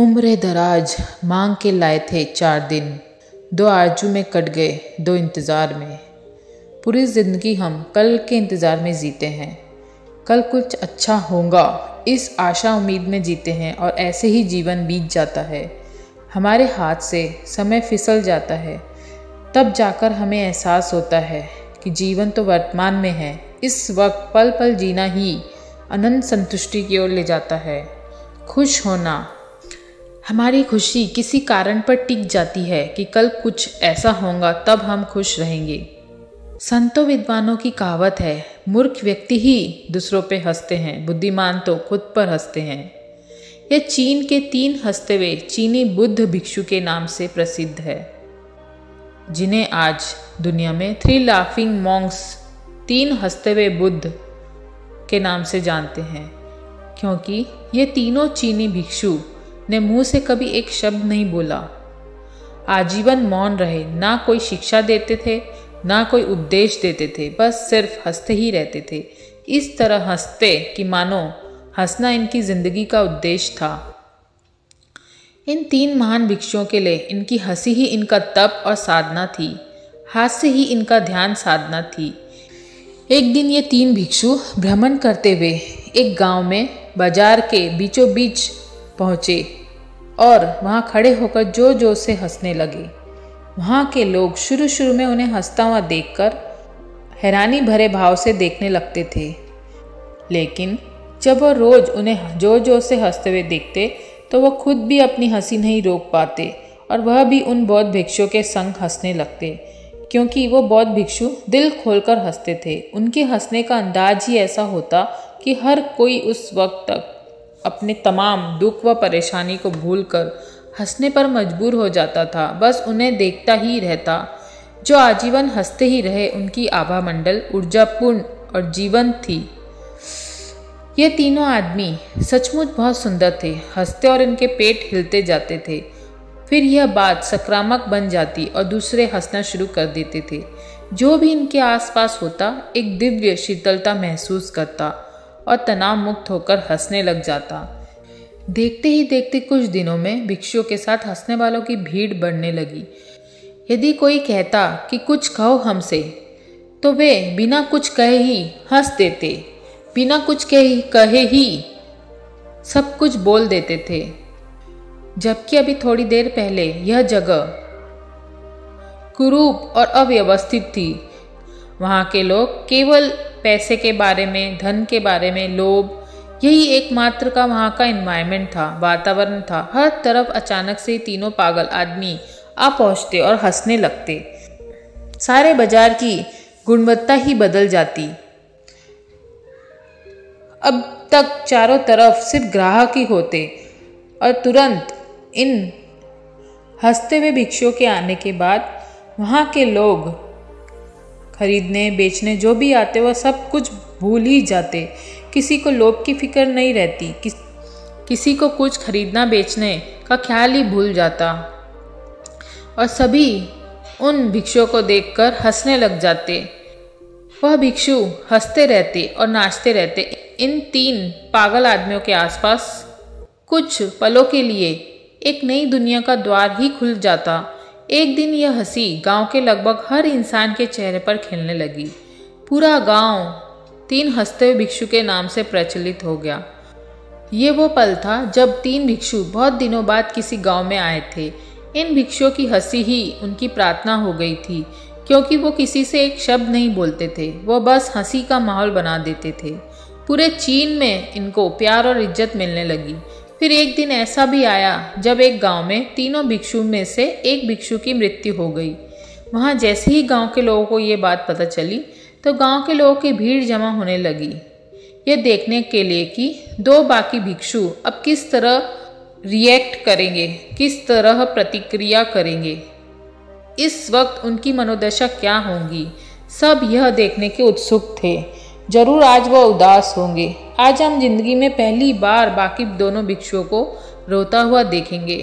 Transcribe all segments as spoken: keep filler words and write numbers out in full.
उम्र दराज मांग के लाए थे चार दिन, दो आरजू में कट गए दो इंतज़ार में। पूरी ज़िंदगी हम कल के इंतज़ार में जीते हैं, कल कुछ अच्छा होगा इस आशा उम्मीद में जीते हैं और ऐसे ही जीवन बीत जाता है। हमारे हाथ से समय फिसल जाता है, तब जाकर हमें एहसास होता है कि जीवन तो वर्तमान में है। इस वक्त पल पल जीना ही अनंत संतुष्टि की ओर ले जाता है। खुश होना, हमारी खुशी किसी कारण पर टिक जाती है कि कल कुछ ऐसा होगा तब हम खुश रहेंगे। संतों विद्वानों की कहावत है, मूर्ख व्यक्ति ही दूसरों पे हंसते हैं, बुद्धिमान तो खुद पर हंसते हैं। यह चीन के तीन हंसते हुए चीनी बुद्ध भिक्षु के नाम से प्रसिद्ध है, जिन्हें आज दुनिया में थ्री लाफिंग मॉन्क्स, तीन हंसते हुए बुद्ध के नाम से जानते हैं, क्योंकि ये तीनों चीनी भिक्षु ने मुंह से कभी एक शब्द नहीं बोला। आजीवन मौन रहे, ना कोई शिक्षा देते थे ना कोई उपदेश देते थे, बस सिर्फ हंसते ही रहते थे। इस तरह हंसते कि मानो हंसना इनकी जिंदगी का उद्देश्य था। इन तीन महान भिक्षुओं के लिए इनकी हंसी ही इनका तप और साधना थी, हाथ से ही इनका ध्यान साधना थी। एक दिन ये तीन भिक्षु भ्रमण करते हुए एक गांव में बाजार के बीचों बीच पहुँचे और वहाँ खड़े होकर जोर जोर से हंसने लगे। वहाँ के लोग शुरू शुरू में उन्हें हंसता हुआ देखकर हैरानी भरे भाव से देखने लगते थे, लेकिन जब वह रोज़ उन्हें जोर जोर से हंसते हुए देखते तो वह खुद भी अपनी हंसी नहीं रोक पाते और वह भी उन बौद्ध भिक्षुओं के संग हंसने लगते, क्योंकि वो बौद्ध भिक्षु दिल खोलकर हंसते थे। उनके हंसने का अंदाज ही ऐसा होता कि हर कोई उस वक्त तक अपने तमाम दुख व परेशानी को भूलकर हंसने पर मजबूर हो जाता था, बस उन्हें देखता ही रहता। जो आजीवन हंसते ही रहे, उनकी आभामंडल ऊर्जापूर्ण और जीवंत थी। ये तीनों आदमी सचमुच बहुत सुंदर थे, हंसते और इनके पेट हिलते जाते थे। फिर यह बात सकारात्मक बन जाती और दूसरे हंसना शुरू कर देते थे। जो भी इनके आसपास होता एक दिव्य शीतलता महसूस करता और तनाव मुक्त होकर हंसने लग जाता। देखते ही देखते कुछ दिनों में भिक्षुओं के साथ हंसने वालों की भीड़ बढ़ने लगी। यदि कोई कहता कि कुछ खाओ हमसे, तो वे बिना कुछ कहे ही हंस देते, बिना कुछ कहे कहे ही सब कुछ बोल देते थे। जबकि अभी थोड़ी देर पहले यह जगह कुरूप और अव्यवस्थित थी। वहाँ के लोग केवल पैसे के बारे में, धन के बारे में लोभ, यही एकमात्र का वहाँ का एनवायरनमेंट था, वातावरण था। हर तरफ अचानक से तीनों पागल आदमी आ पहुँचते और हंसने लगते। सारे बाजार की गुणवत्ता ही बदल जाती। अब तक चारों तरफ सिर्फ ग्राहक ही होते और तुरंत इन हंसते हुए भिक्षुओं के आने के बाद वहाँ के लोग खरीदने बेचने जो भी आते वह सब कुछ भूल ही जाते। किसी को लोभ की फिक्र नहीं रहती, किस, किसी को कुछ खरीदना बेचने का ख्याल ही भूल जाता और सभी उन भिक्षुओं को देखकर हंसने लग जाते। वह भिक्षु हंसते रहते और नाचते रहते। इन तीन पागल आदमियों के आसपास कुछ पलों के लिए एक नई दुनिया का द्वार ही खुल जाता। एक दिन यह हंसी गांव के लगभग हर इंसान के चेहरे पर खिलने लगी। पूरा गांव तीन हंसते हुए भिक्षु के नाम से प्रचलित हो गया। ये वो पल था जब तीन भिक्षु बहुत दिनों बाद किसी गांव में आए थे। इन भिक्षुओं की हंसी ही उनकी प्रार्थना हो गई थी, क्योंकि वो किसी से एक शब्द नहीं बोलते थे, वो बस हंसी का माहौल बना देते थे। पूरे चीन में इनको प्यार और इज्जत मिलने लगी। फिर एक दिन ऐसा भी आया जब एक गांव में तीनों भिक्षु में से एक भिक्षु की मृत्यु हो गई। वहाँ जैसे ही गांव के लोगों को ये बात पता चली तो गांव के लोगों की भीड़ जमा होने लगी, ये देखने के लिए कि दो बाकी भिक्षु अब किस तरह रिएक्ट करेंगे, किस तरह प्रतिक्रिया करेंगे, इस वक्त उनकी मनोदशा क्या होगी। सब यह देखने के उत्सुक थे, जरूर आज वह उदास होंगे। आज हम जिंदगी में पहली बार बाकी दोनों भिक्षुओं को रोता हुआ देखेंगे,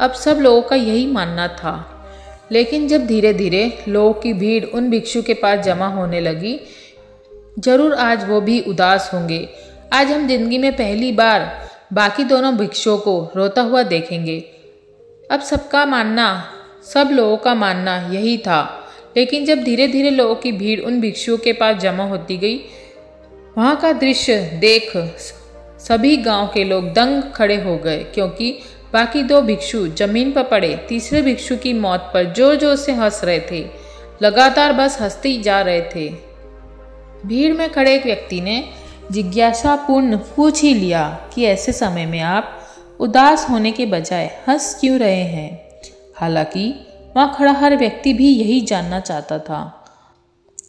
अब सब लोगों का यही मानना था। लेकिन जब धीरे धीरे लोगों की भीड़ उन भिक्षु के पास जमा होने लगी, जरूर आज वो भी उदास होंगे। आज हम जिंदगी में पहली बार बाकी दोनों भिक्षुओं को रोता हुआ देखेंगे। अब सबका मानना, सब लोगों का मानना यही था। लेकिन जब धीरे धीरे लोगों की भीड़ उन भिक्षुओं के पास जमा होती गई, वहाँ का दृश्य देख सभी गांव के लोग दंग खड़े हो गए, क्योंकि बाकी दो भिक्षु जमीन पर पड़े तीसरे भिक्षु की मौत पर जोर जोर से हंस रहे थे, लगातार बस हंसते ही जा रहे थे। भीड़ में खड़े एक व्यक्ति ने जिज्ञासापूर्ण पूछ ही लिया कि ऐसे समय में आप उदास होने के बजाय हंस क्यों रहे हैं। हालांकि वहाँ खड़ा हर व्यक्ति भी यही जानना चाहता था।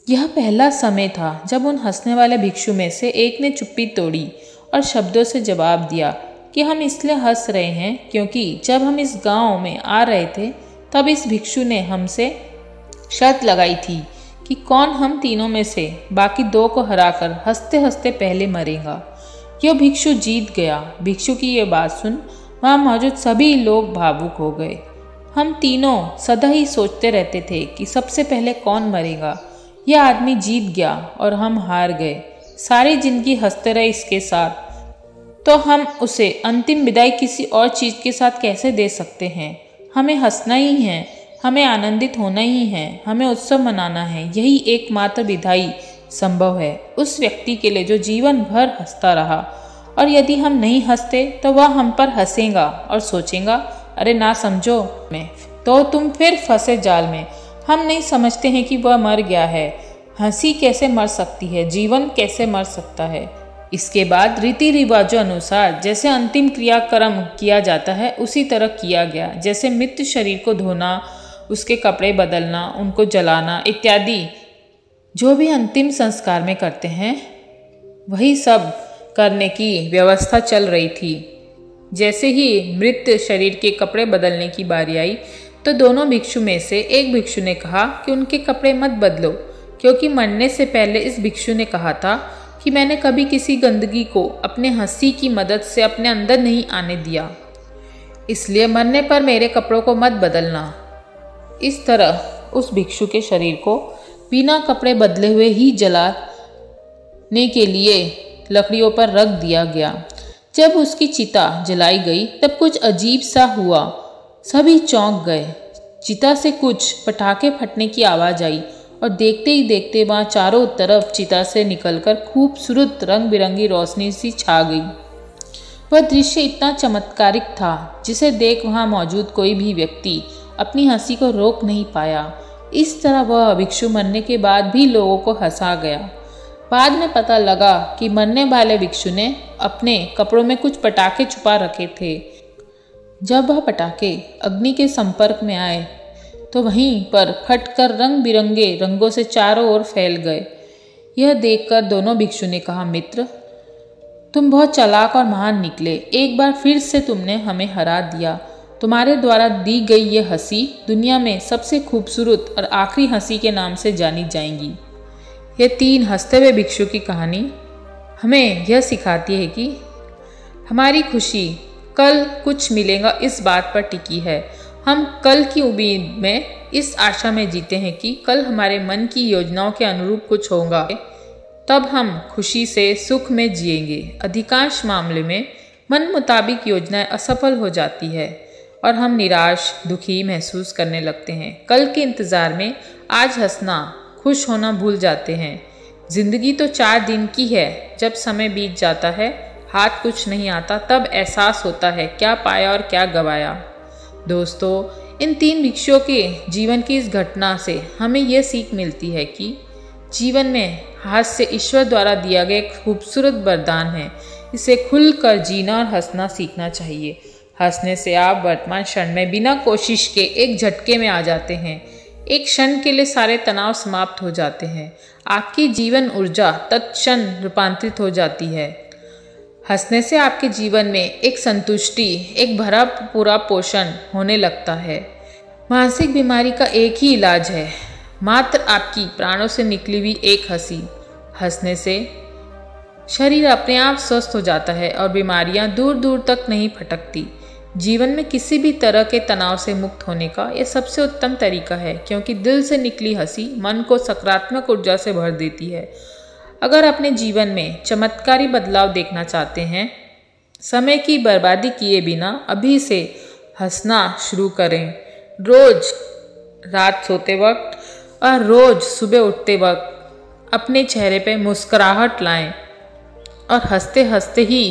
यह पहला समय था जब उन हंसने वाले भिक्षु में से एक ने चुप्पी तोड़ी और शब्दों से जवाब दिया कि हम इसलिए हंस रहे हैं क्योंकि जब हम इस गांव में आ रहे थे तब इस भिक्षु ने हमसे शर्त लगाई थी कि कौन हम तीनों में से बाकी दो को हराकर हंसते हंसते पहले मरेगा। यह भिक्षु जीत गया। भिक्षु की यह बात सुन वहाँ मौजूद सभी लोग भावुक हो गए। हम तीनों सदा ही सोचते रहते थे कि सबसे पहले कौन मरेगा। यह आदमी जीत गया और हम हार गए। सारी जिंदगी हंसते रहे इसके साथ, तो हम उसे अंतिम विदाई किसी और चीज़ के साथ कैसे दे सकते हैं। हमें हंसना ही है, हमें आनंदित होना ही है, हमें उत्सव मनाना है। यही एकमात्र विदाई संभव है उस व्यक्ति के लिए जो जीवन भर हंसता रहा। और यदि हम नहीं हंसते तो वह हम पर हंसेगा और सोचेगा, अरे ना समझो मैं तो तुम फिर फंसे जाल में। हम नहीं समझते हैं कि वह मर गया है। हंसी कैसे मर सकती है, जीवन कैसे मर सकता है। इसके बाद रीति रिवाजों अनुसार जैसे अंतिम क्रियाक्रम किया जाता है उसी तरह किया गया, जैसे मृत शरीर को धोना, उसके कपड़े बदलना, उनको जलाना इत्यादि। जो भी अंतिम संस्कार में करते हैं वही सब करने की व्यवस्था चल रही थी। जैसे ही मृत शरीर के कपड़े बदलने की बारी आई तो दोनों भिक्षु में से एक भिक्षु ने कहा कि उनके कपड़े मत बदलो, क्योंकि मरने से पहले इस भिक्षु ने कहा था कि मैंने कभी किसी गंदगी को अपने हंसी की मदद से अपने अंदर नहीं आने दिया, इसलिए मरने पर मेरे कपड़ों को मत बदलना। इस तरह उस भिक्षु के शरीर को बिना कपड़े बदले हुए ही जलाने के लिए लकड़ियों पर रख दिया गया। जब उसकी चिता जलाई गई तब कुछ अजीब सा हुआ। सभी चौंक गए। चिता से कुछ पटाखे फटने की आवाज़ आई और देखते ही देखते वहाँ चारों तरफ चिता से निकलकर खूबसूरत रंग बिरंगी रोशनी सी छा गई। वह दृश्य इतना चमत्कारिक था जिसे देख वहाँ मौजूद कोई भी व्यक्ति अपनी हंसी को रोक नहीं पाया। इस तरह वह भिक्षु मरने के बाद भी लोगों को हंसा गया। बाद में पता लगा कि मरने वाले भिक्षु ने अपने कपड़ों में कुछ पटाखे छुपा रखे थे। जब वह पटाखे अग्नि के संपर्क में आए तो वहीं पर फटकर रंग बिरंगे रंगों से चारों ओर फैल गए। यह देखकर दोनों भिक्षु ने कहा, मित्र तुम बहुत चालाक और महान निकले। एक बार फिर से तुमने हमें हरा दिया। तुम्हारे द्वारा दी गई ये हंसी दुनिया में सबसे खूबसूरत और आखिरी हंसी के नाम से जानी जाएंगी। यह तीन हंसते हुए भिक्षु की कहानी हमें यह सिखाती है कि हमारी खुशी कल कुछ मिलेगा इस बात पर टिकी है। हम कल की उम्मीद में इस आशा में जीते हैं कि कल हमारे मन की योजनाओं के अनुरूप कुछ होगा, तब हम खुशी से सुख में जिएंगे। अधिकांश मामले में मन मुताबिक योजनाएं असफल हो जाती है और हम निराश दुखी महसूस करने लगते हैं। कल के इंतज़ार में आज हंसना, खुश होना भूल जाते हैं। जिंदगी तो चार दिन की है। जब समय बीत जाता है, हाथ कुछ नहीं आता, तब एहसास होता है क्या पाया और क्या गवाया। दोस्तों, इन तीन भिक्षुओं के जीवन की इस घटना से हमें यह सीख मिलती है कि जीवन में हास्य ईश्वर द्वारा दिया गया एक खूबसूरत वरदान है। इसे खुलकर जीना और हंसना सीखना चाहिए। हंसने से आप वर्तमान क्षण में बिना कोशिश के एक झटके में आ जाते हैं। एक क्षण के लिए सारे तनाव समाप्त हो जाते हैं। आपकी जीवन ऊर्जा तत्क्षण रूपांतरित हो जाती है। हंसने से आपके जीवन में एक संतुष्टि, एक भरा पूरा पोषण होने लगता है। मानसिक बीमारी का एक ही इलाज है, मात्र आपकी प्राणों से निकली हुई एक हंसी। हंसने से शरीर अपने आप स्वस्थ हो जाता है और बीमारियां दूर दूर तक नहीं फटकती। जीवन में किसी भी तरह के तनाव से मुक्त होने का यह सबसे उत्तम तरीका है, क्योंकि दिल से निकली हंसी मन को सकारात्मक ऊर्जा से भर देती है। अगर अपने जीवन में चमत्कारी बदलाव देखना चाहते हैं समय की बर्बादी किए बिना अभी से हंसना शुरू करें। रोज रात सोते वक्त और रोज सुबह उठते वक्त अपने चेहरे पे मुस्कुराहट लाएं और हंसते हंसते ही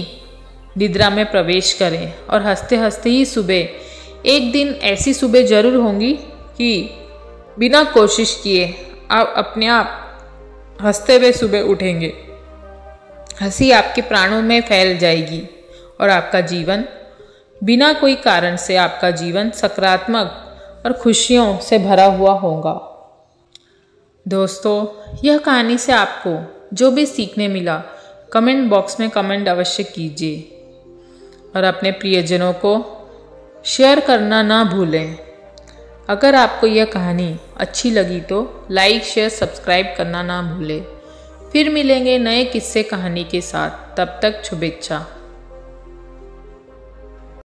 निद्रा में प्रवेश करें। और हंसते हंसते ही सुबह, एक दिन ऐसी सुबह जरूर होंगी कि बिना कोशिश किए आप अपने आप हंसते हुए सुबह उठेंगे। हंसी आपके प्राणों में फैल जाएगी और आपका जीवन, बिना कोई कारण से आपका जीवन सकारात्मक और खुशियों से भरा हुआ होगा। दोस्तों, यह कहानी से आपको जो भी सीखने मिला कमेंट बॉक्स में कमेंट अवश्य कीजिए और अपने प्रियजनों को शेयर करना ना भूलें। अगर आपको यह कहानी अच्छी लगी तो लाइक, शेयर, सब्सक्राइब करना ना भूलें। फिर मिलेंगे नए किस्से कहानी के साथ। तब तक शुभेच्छा।